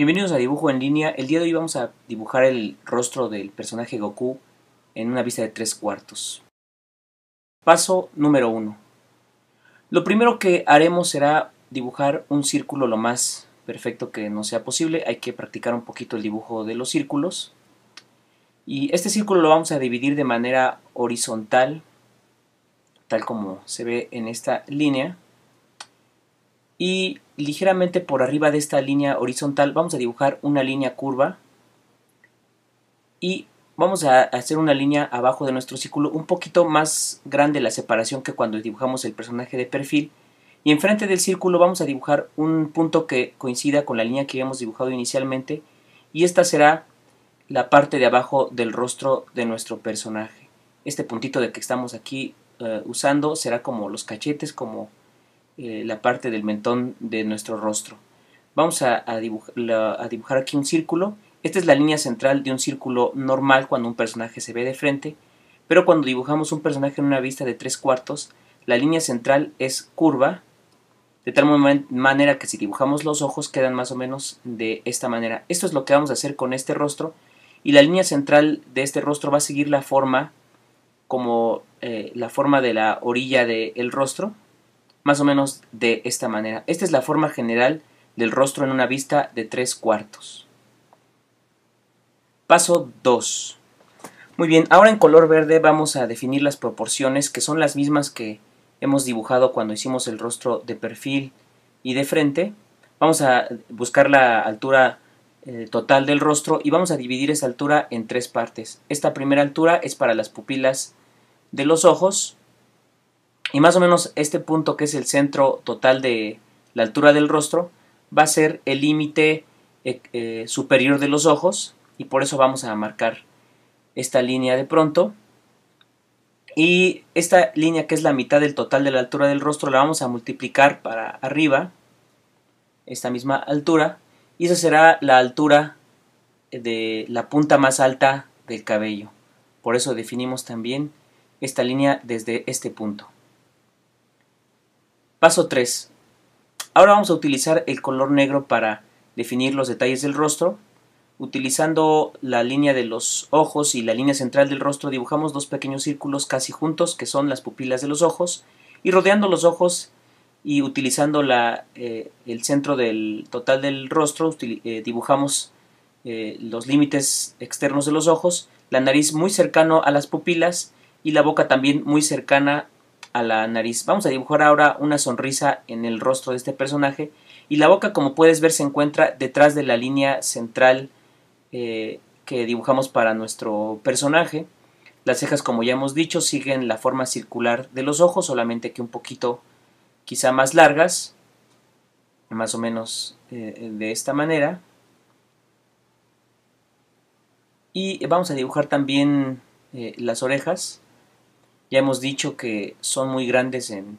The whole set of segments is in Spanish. Bienvenidos a Dibujo en Línea. El día de hoy vamos a dibujar el rostro del personaje Goku en una vista de 3/4. Paso número 1. Lo primero que haremos será dibujar un círculo lo más perfecto que nos sea posible. Hay que practicar un poquito el dibujo de los círculos. Y este círculo lo vamos a dividir de manera horizontal, tal como se ve en esta línea. Y ligeramente por arriba de esta línea horizontal vamos a dibujar una línea curva y vamos a hacer una línea abajo de nuestro círculo un poquito más grande la separación que cuando dibujamos el personaje de perfil, y enfrente del círculo vamos a dibujar un punto que coincida con la línea que habíamos dibujado inicialmente, y esta será la parte de abajo del rostro de nuestro personaje. Este puntito de que estamos aquí usando será como los cachetes, como la parte del mentón de nuestro rostro. Vamos a dibujar aquí un círculo. Esta es la línea central de un círculo normal cuando un personaje se ve de frente, pero cuando dibujamos un personaje en una vista de 3/4, la línea central es curva, de tal manera que si dibujamos los ojos quedan más o menos de esta manera. Esto es lo que vamos a hacer con este rostro, y la línea central de este rostro va a seguir la forma como la forma de la orilla del rostro, más o menos de esta manera. Esta es la forma general del rostro en una vista de 3/4. Paso 2. Muy bien, ahora en color verde vamos a definir las proporciones, que son las mismas que hemos dibujado cuando hicimos el rostro de perfil y de frente. Vamos a buscar la altura total del rostro y vamos a dividir esa altura en tres partes. Esta primera altura es para las pupilas de los ojos, y más o menos este punto, que es el centro total de la altura del rostro, va a ser el límite superior de los ojos, y por eso vamos a marcar esta línea de pronto. Y esta línea, que es la mitad del total de la altura del rostro, la vamos a multiplicar para arriba, esta misma altura, y esa será la altura de la punta más alta del cabello. Por eso definimos también esta línea desde este punto. Paso 3. Ahora vamos a utilizar el color negro para definir los detalles del rostro. Utilizando la línea de los ojos y la línea central del rostro, dibujamos dos pequeños círculos casi juntos, que son las pupilas de los ojos, y rodeando los ojos y utilizando el centro del total del rostro, dibujamos los límites externos de los ojos, la nariz muy cercano a las pupilas y la boca también muy cercana a la nariz. Vamos a dibujar ahora una sonrisa en el rostro de este personaje, y la boca, como puedes ver, se encuentra detrás de la línea central que dibujamos para nuestro personaje. Las cejas, como ya hemos dicho, siguen la forma circular de los ojos, solamente que un poquito quizá más largas, más o menos de esta manera. Y vamos a dibujar también las orejas. Ya hemos dicho que son muy grandes en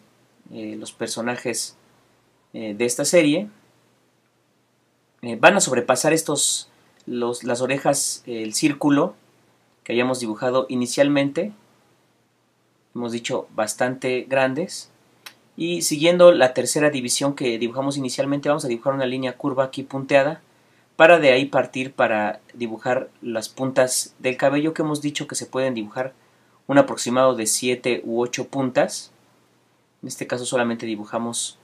los personajes de esta serie. Van a sobrepasar las orejas, el círculo que hayamos dibujado inicialmente. Hemos dicho bastante grandes. Y siguiendo la tercera división que dibujamos inicialmente, vamos a dibujar una línea curva aquí punteada, para de ahí partir para dibujar las puntas del cabello, que hemos dicho que se pueden dibujar un aproximado de 7 u 8 puntas. En este caso solamente dibujamos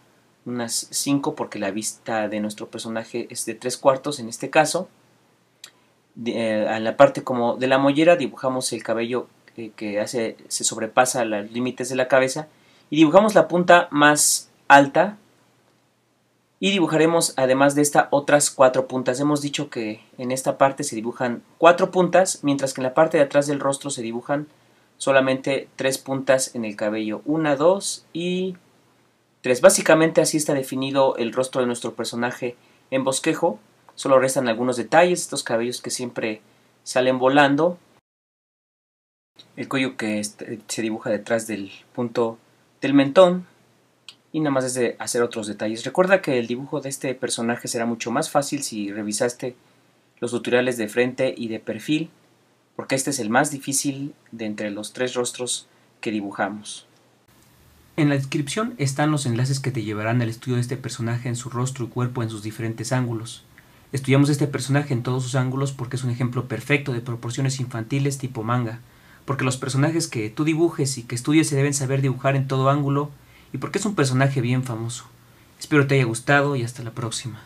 unas 5 porque la vista de nuestro personaje es de 3/4 en este caso. En la parte como de la mollera dibujamos el cabello que se sobrepasa los límites de la cabeza, y dibujamos la punta más alta, y dibujaremos además de esta otras 4 puntas. Hemos dicho que en esta parte se dibujan 4 puntas, mientras que en la parte de atrás del rostro se dibujan solamente 3 puntas en el cabello, 1, 2 y 3. Básicamente así está definido el rostro de nuestro personaje en bosquejo. Solo restan algunos detalles, estos cabellos que siempre salen volando, el cuello que se dibuja detrás del punto del mentón, y nada más es de hacer otros detalles. Recuerda que el dibujo de este personaje será mucho más fácil si revisaste los tutoriales de frente y de perfil, porque este es el más difícil de entre los 3 rostros que dibujamos. En la descripción están los enlaces que te llevarán al estudio de este personaje en su rostro y cuerpo en sus diferentes ángulos. Estudiamos este personaje en todos sus ángulos porque es un ejemplo perfecto de proporciones infantiles tipo manga, porque los personajes que tú dibujes y que estudies se deben saber dibujar en todo ángulo y porque es un personaje bien famoso. Espero te haya gustado y hasta la próxima.